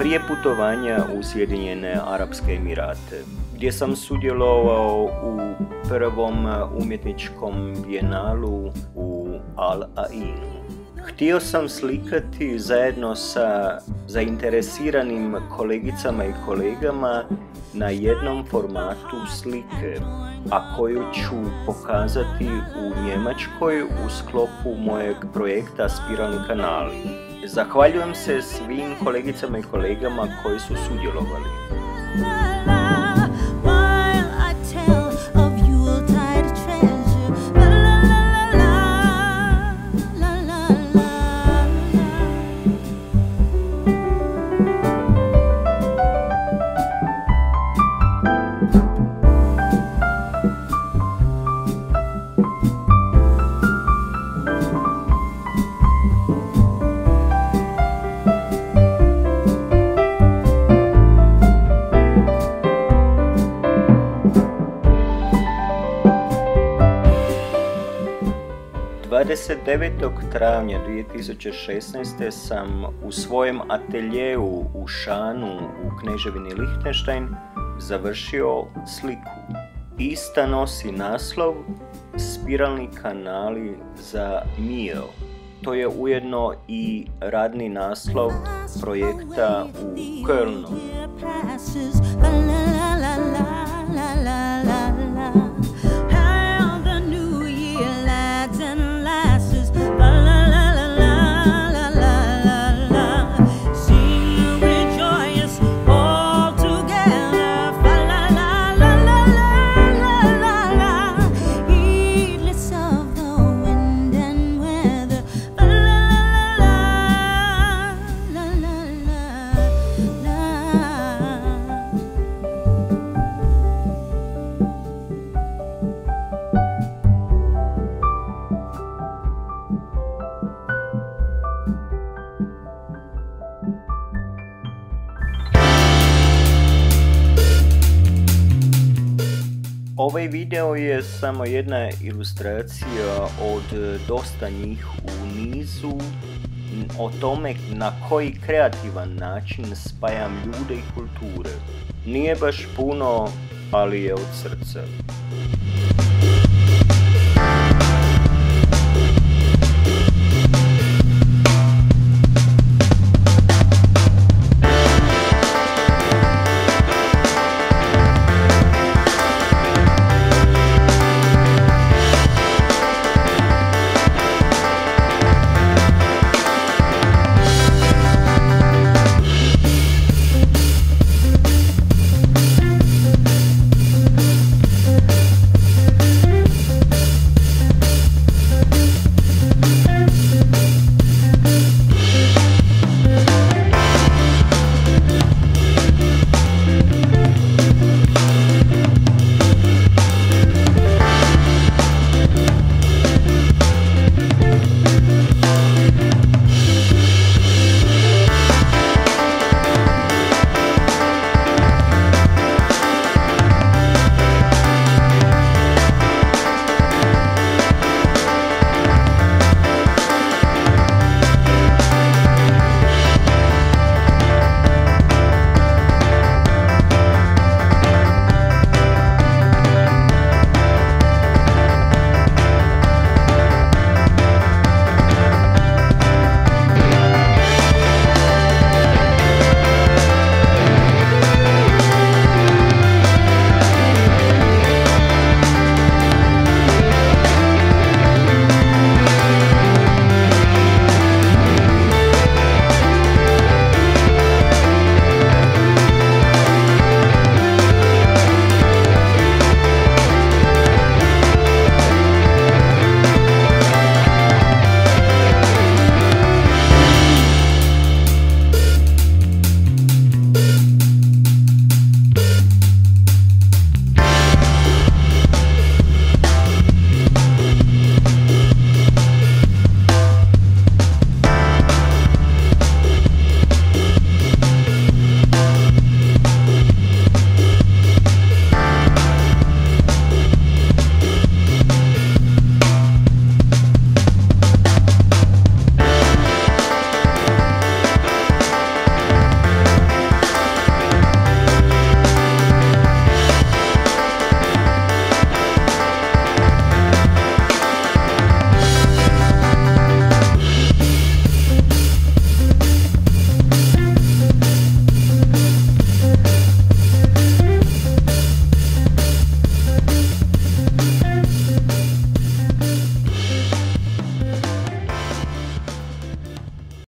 Prije putovanja u Sjedinjene Arapske Emirate, gdje sam sudjelovao u prvom umjetničkom bijenalu u Al Ainu. Htio sam slikati zajedno sa zainteresiranim kolegicama i kolegama na jednom formatu slike, a koju ću pokazati u Njemačkoj u sklopu mojeg projekta Spiralni kanali. Zahvaljujem se svim kolegicama i kolegama koji su sudjelovali. Od 9. travnja 2016. sam u svojem ateljeu u Šanu u Kneževini Lihtenštajn završio sliku. Ista nosi naslov Spiralni kanali za mir. To je ujedno i radni naslov projekta u Kölnu. Ovaj video je samo jedna ilustracija od dosta njih u nizu o tome na koji kreativan način spajam ljude i kulture. Nije baš puno, ali je od srca.